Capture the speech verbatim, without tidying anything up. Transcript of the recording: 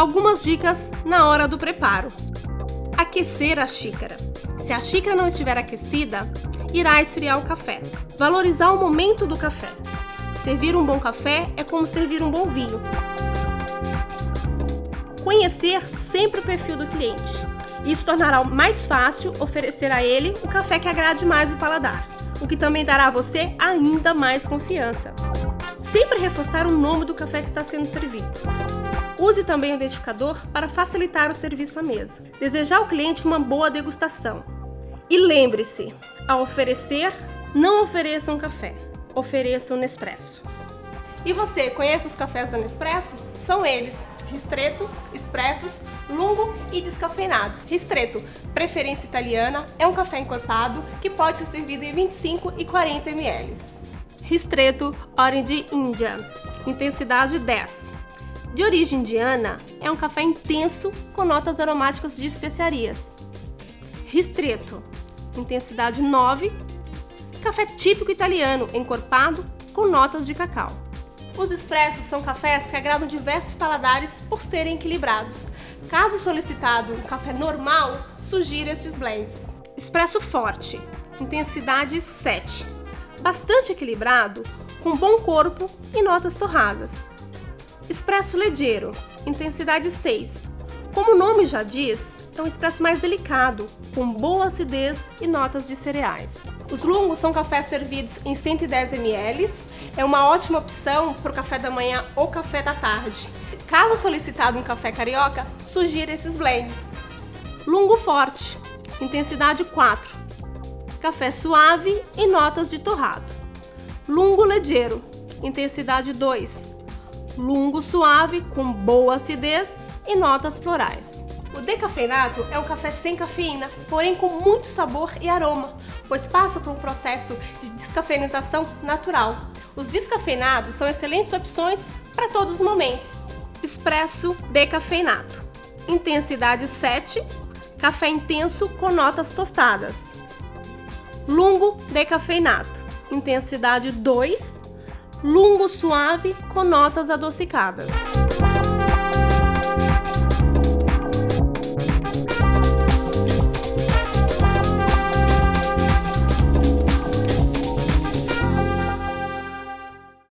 Algumas dicas na hora do preparo. Aquecer a xícara. Se a xícara não estiver aquecida, irá esfriar o café. Valorizar o momento do café. Servir um bom café é como servir um bom vinho. Conhecer sempre o perfil do cliente. Isso tornará mais fácil oferecer a ele o café que agrade mais o paladar, o que também dará a você ainda mais confiança. Sempre reforçar o nome do café que está sendo servido. Use também o identificador para facilitar o serviço à mesa. Desejar ao cliente uma boa degustação. E lembre-se, ao oferecer, não ofereça um café, ofereça um Nespresso. E você, conhece os cafés da Nespresso? São eles: Ristretto, Expressos, Lungo e Descafeinados. Ristretto, preferência italiana, é um café encorpado que pode ser servido em vinte e cinco e quarenta mililitros. Ristretto, origem de Índia, intensidade dez. De origem indiana, é um café intenso com notas aromáticas de especiarias. Ristretto, intensidade nove, café típico italiano, encorpado, com notas de cacau. Os expressos são cafés que agradam diversos paladares por serem equilibrados. Caso solicitado um café normal, sugiro estes blends. Expresso Forte, intensidade sete, bastante equilibrado, com bom corpo e notas torradas. Expresso Leveiro, intensidade seis. Como o nome já diz, é um expresso mais delicado, com boa acidez e notas de cereais. Os lungos são cafés servidos em cento e dez mililitros, é uma ótima opção para o café da manhã ou café da tarde. Caso solicitado um café carioca, sugiro esses blends. Lungo Forte, intensidade quatro, café suave e notas de torrado. Lungo Leveiro, intensidade dois, lungo suave com boa acidez e notas florais. O decafeinato é um café sem cafeína, porém com muito sabor e aroma, pois passa por um processo de descafeinização natural. Os descafeinados são excelentes opções para todos os momentos. Expresso Decaffeinato, intensidade sete, café intenso com notas tostadas. Lungo Decaffeinato, intensidade dois, lungo suave com notas adocicadas.